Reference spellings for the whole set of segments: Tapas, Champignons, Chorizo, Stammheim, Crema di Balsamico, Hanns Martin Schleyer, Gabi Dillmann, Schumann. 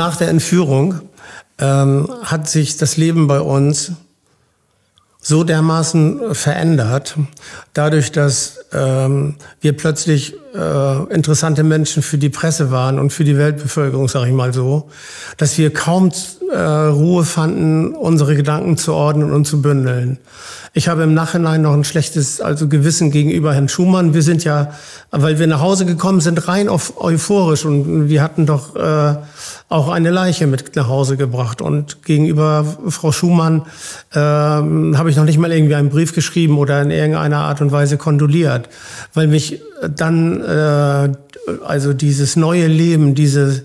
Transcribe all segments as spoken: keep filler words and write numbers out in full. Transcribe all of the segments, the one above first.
nach der Entführung ähm, hat sich das Leben bei uns so dermaßen verändert, dadurch, dass ähm, wir plötzlich äh, interessante Menschen für die Presse waren und für die Weltbevölkerung, sage ich mal so, dass wir kaum äh, Ruhe fanden, unsere Gedanken zu ordnen und zu bündeln. Ich habe im Nachhinein noch ein schlechtes also Gewissen gegenüber Herrn Schumann. Wir sind ja, weil wir nach Hause gekommen sind, rein auf euphorisch, und wir hatten doch äh, auch eine Leiche mit nach Hause gebracht. Und gegenüber Frau Schumann äh, habe ich noch nicht mal irgendwie einen Brief geschrieben oder in irgendeiner Art und Weise kondoliert, weil mich dann äh, also dieses neue Leben, diese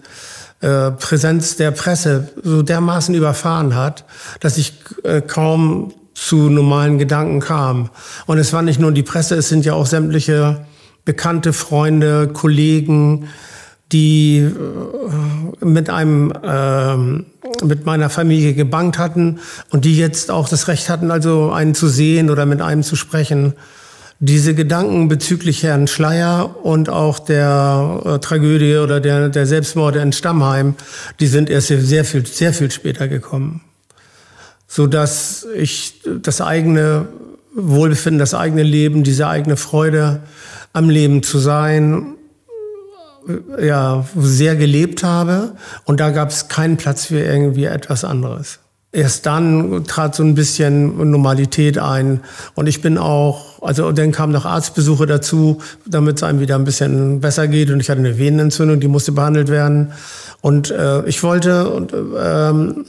äh, Präsenz der Presse so dermaßen überfahren hat, dass ich äh, kaum zu normalen Gedanken kam. Und es war nicht nur die Presse, es sind ja auch sämtliche bekannte Freunde, Kollegen, die mit einem ähm, mit meiner Familie gebangt hatten und die jetzt auch das Recht hatten, also einen zu sehen oder mit einem zu sprechen. Diese Gedanken bezüglich Herrn Schleyer und auch der äh, Tragödie oder der, der Selbstmorde in Stammheim, die sind erst sehr viel, sehr viel später gekommen. Sodass ich das eigene Wohlbefinden, das eigene Leben, diese eigene Freude am Leben zu sein, ja, sehr gelebt habe, und da gab es keinen Platz für irgendwie etwas anderes. Erst dann trat so ein bisschen Normalität ein, und ich bin auch, also dann kamen noch Arztbesuche dazu, damit es einem wieder ein bisschen besser geht, und ich hatte eine Venenentzündung, die musste behandelt werden, und äh, ich wollte, und, ähm,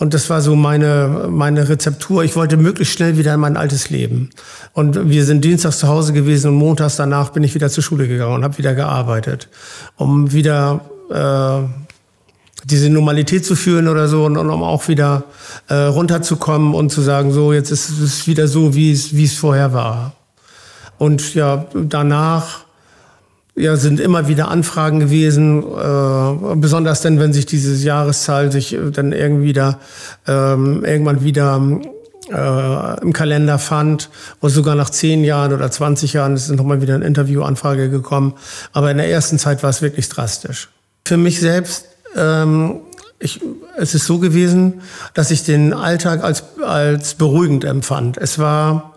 und das war so meine, meine Rezeptur, ich wollte möglichst schnell wieder in mein altes Leben, und wir sind dienstags zu Hause gewesen und montags danach bin ich wieder zur Schule gegangen und habe wieder gearbeitet, um wieder äh, diese Normalität zu fühlen oder so, und, und um auch wieder äh, runterzukommen und zu sagen, so, jetzt ist es wieder so, wie es wie es vorher war. Und ja, danach ja, sind immer wieder Anfragen gewesen, äh, besonders dann, wenn sich diese Jahreszahl sich dann irgendwie da, ähm, irgendwann wieder äh, im Kalender fand, und sogar nach zehn Jahren oder zwanzig Jahren ist nochmal wieder eine Interviewanfrage gekommen. Aber in der ersten Zeit war es wirklich drastisch. Für mich selbst, Ich, es ist so gewesen, dass ich den Alltag als, als beruhigend empfand. Es war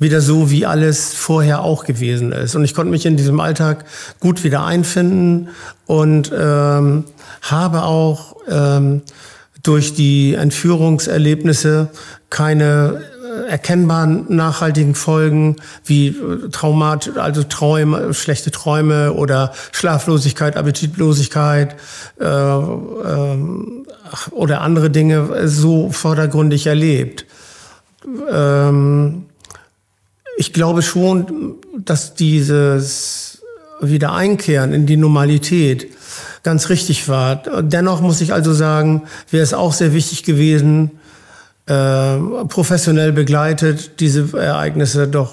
wieder so, wie alles vorher auch gewesen ist. Und ich konnte mich in diesem Alltag gut wieder einfinden und ähm, habe auch ähm, durch die Entführungserlebnisse keine erkennbaren nachhaltigen Folgen wie Traumat, also Träume, schlechte Träume oder Schlaflosigkeit, Appetitlosigkeit äh, äh, oder andere Dinge so vordergründig erlebt. Ähm, ich glaube schon, dass dieses Wiedereinkehren in die Normalität ganz richtig war. Dennoch muss ich also sagen, wäre es auch sehr wichtig gewesen, professionell begleitet, diese Ereignisse doch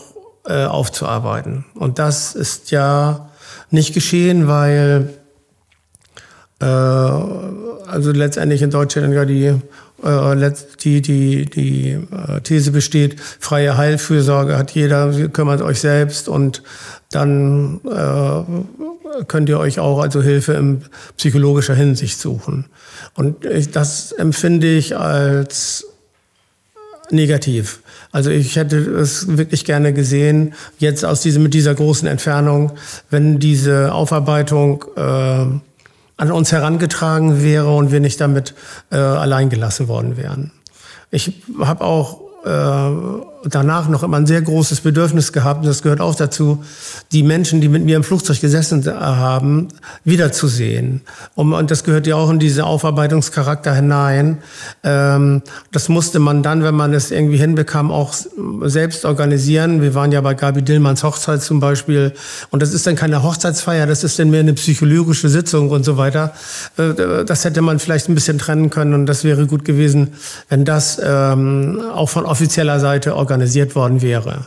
äh, aufzuarbeiten. Und das ist ja nicht geschehen, weil äh, also letztendlich in Deutschland ja die, äh, die, die, die These besteht, freie Heilfürsorge hat jeder, kümmert euch selbst und dann äh, könnt ihr euch auch also Hilfe in psychologischer Hinsicht suchen. Und ich, das empfinde ich als negativ. Also ich hätte es wirklich gerne gesehen, jetzt aus diesem, mit dieser großen Entfernung, wenn diese Aufarbeitung äh, an uns herangetragen wäre und wir nicht damit äh, allein gelassen worden wären. Ich habe auch äh, danach noch immer ein sehr großes Bedürfnis gehabt, das gehört auch dazu, die Menschen, die mit mir im Flugzeug gesessen haben, wiederzusehen. Um, und das gehört ja auch in diesen Aufarbeitungscharakter hinein. Ähm, das musste man dann, wenn man es irgendwie hinbekam, auch selbst organisieren. Wir waren ja bei Gabi Dillmanns Hochzeit zum Beispiel. Und das ist dann keine Hochzeitsfeier, das ist dann mehr eine psychologische Sitzung und so weiter. Äh, das hätte man vielleicht ein bisschen trennen können, und das wäre gut gewesen, wenn das ähm, auch von offizieller Seite organisiert worden wäre.